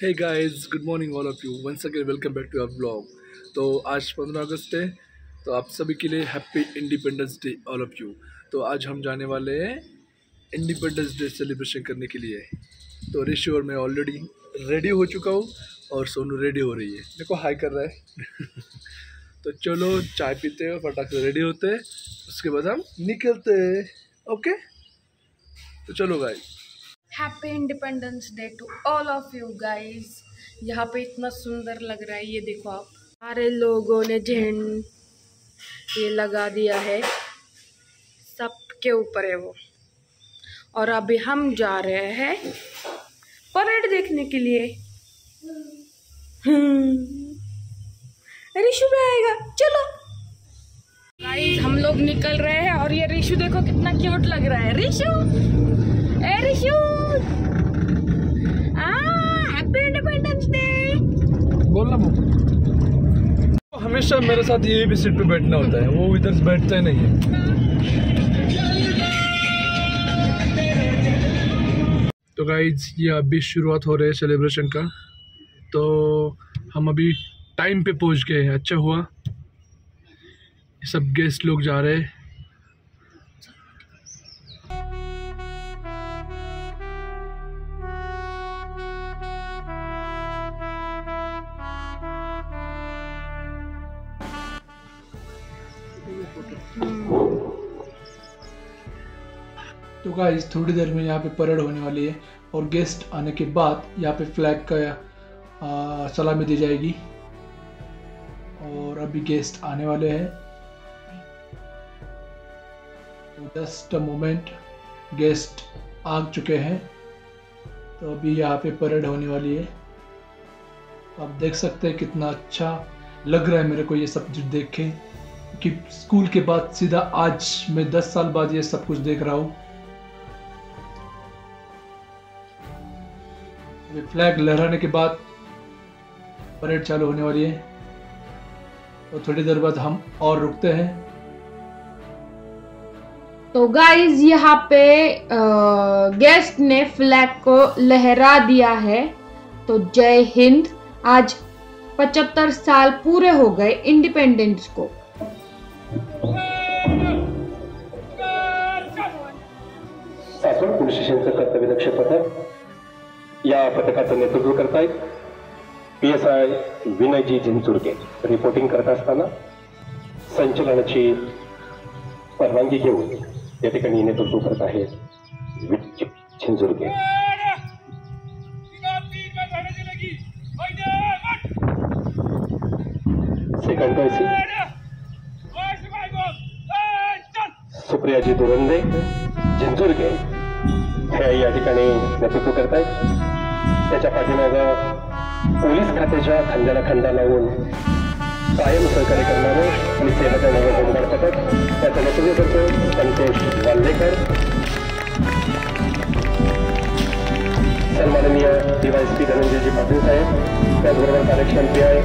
Hey guys, good morning all of you, once again welcome back to our vlog. तो आज 15 अगस्त है, तो आप सभी के लिए happy independence day all of you. तो आज हम जाने वाले हैं इंडिपेंडेंस डे सेलिब्रेशन करने के लिए। तो ऋषि और मैं ऑलरेडी रेडी हो चुका हूँ और सोनू रेडी हो रही है, देखो हाई कर रहा है। तो चलो चाय पीते हैं, फटाक से रेडी होते हैं, उसके बाद हम निकलते हैं। ओके, तो चलो guys, happy independence day to all of you guys. यहाँ पे इतना सुंदर लग रहा है, ये देखो आप सारे लोगों ने ये लगा दिया है, सबके ऊपर है वो। और अभी हम जा रहे हैं परेड देखने के लिए। ऋषु भी आएगा, चलो गाइस हम लोग निकल रहे हैं। और ये ऋषु देखो कितना क्यूट लग रहा है। ऋषु, ए ऋषु, हैप्पी इंडिपेंडेंस डे बोलना। हमेशा मेरे साथ ये भी सीट पे बैठना होता है, वो इधर से बैठता ही नहीं है। तो गाइज ये अभी शुरुआत हो रही है सेलिब्रेशन का, तो हम अभी टाइम पे पहुंच गए, अच्छा हुआ। सब गेस्ट लोग जा रहे हैं। तो गाइस थोड़ी देर में यहाँ पे परेड होने वाली है और गेस्ट आने के बाद यहाँ पे फ्लैग का सलामी दी जाएगी। और अभी गेस्ट आने वाले हैं, तो जस्ट अ मोमेंट गेस्ट आ चुके हैं। तो अभी यहाँ पे परेड होने वाली है, आप देख सकते हैं कितना अच्छा लग रहा है मेरे को ये सब देख के, कि स्कूल के बाद सीधा आज मैं 10 साल बाद ये सब कुछ देख रहा हूँ। फ्लैग लहराने के बाद परेड चालू होने वाली है और थोड़ी देर बाद हम और रुकते हैं। तो गाइज यहाँ पे गेस्ट ने फ्लैग को लहरा दिया है। तो जय हिंद, आज 75 साल पूरे हो गए इंडिपेंडेंस को। सासवड पोलीस स्टेशनचं कर्तव्य दक्ष पथक या पथकाचं नेतृत्व करतायत PSI विनयजी जिंचुरके। रिपोर्टिंग करत असताना संचलनाची परवानगी घेऊन या ठिकाणी नेतृत्व करत आहेत विनयजी जिंचुरके। सेकंड पैसी सुप्रियाजी दुरंदे झिंजुरके हे या ठिकाणी नेतृत्व करत आहेत। त्याच्या पाठीमागे पोलीस खात्याच्या खांद्याला खांदा लावून कायम सहकार्य करणारे आणि सेनेचा नगर गोंगाट पथक त्याचं नेतृत्व करतो संतोष वाल्लेकर। सन्माननीय DYSP धनंजयजी पाटील साहेब, त्याचबरोबर कार्यक्षम PI गाइस।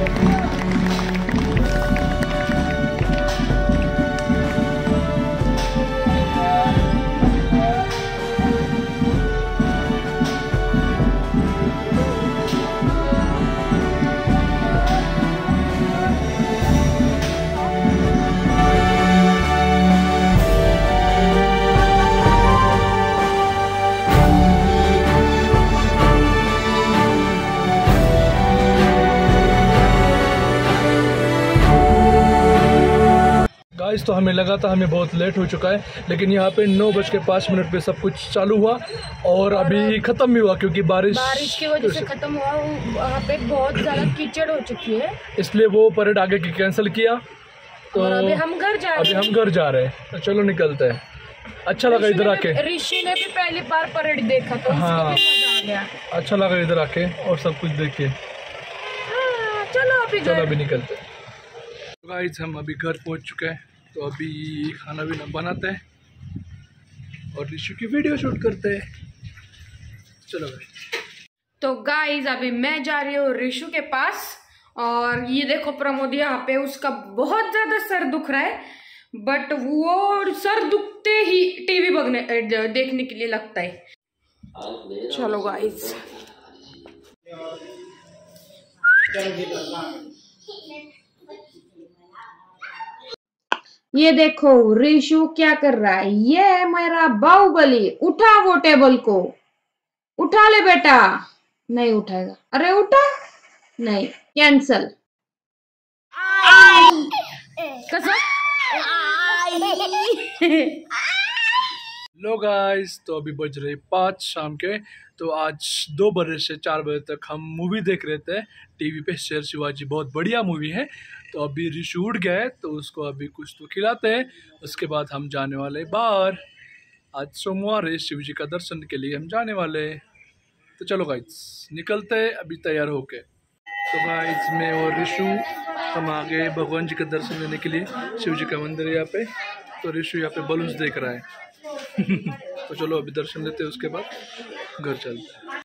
तो हमें लगा था हमें बहुत लेट हो चुका है, लेकिन यहाँ पे 9:05 पे सब कुछ चालू हुआ और अभी ख़त्म भी हुआ क्योंकि बारिश की वजह से ख़त्म हुआ। वहाँ पे बहुत ज़्यादा कीचड़ हो चुकी है, इसलिए वो परेड आगे की कैंसिल किया। तो अभी हम घर जा रहे हैं। तो चलो निकलते हैं। अच्छा लगा इधर आके, ऋषि ने भी पहली बार परेड देखा था, हाँ अच्छा लगा इधर आके और सब कुछ देख के। चलो अभी निकलते हैं गाइस, हम अभी घर पहुँच चुके हैं। तो अभी खाना भी बनाते हैं और ऋषि की वीडियो शूट करते हैं। चलो गाइस। तो गाइस अभी मैं जा रही हूँ ऋषि के पास और ये देखो प्रमोद यहाँ पे, उसका बहुत ज़्यादा सर दुख रहा है, बट वो सर दुखते ही टीवी देखने के लिए लगता है। चलो गाइस। ये देखो रिशु क्या कर रहा है, ये मेरा बाहुबली, उठा वो टेबल को, उठा ले बेटा। नहीं उठाएगा, अरे उठा, नहीं, कैंसल। लो गाइस, तो अभी बज रहे 5 शाम के, तो आज 2 बजे से 4 बजे तक हम मूवी देख रहे थे टीवी पे, शेर शिवाजी, बहुत बढ़िया मूवी है। तो अभी रिशु उठ गए, तो उसको अभी कुछ तो खिलाते हैं, उसके बाद हम जाने वाले बाहर। आज सोमवार है, शिव जी का दर्शन के लिए हम जाने वाले। तो चलो गाइस निकलते हैं अभी तैयार होके। तो गाइस मैं और रिशु हम आ गए भगवान जी का दर्शन देने के लिए, शिव जी का मंदिर है यहाँ पे। तो रिशु यहाँ पे बलून्स देख रहा है तो चलो अभी दर्शन लेते हैं, उसके बाद घर चलते हैं।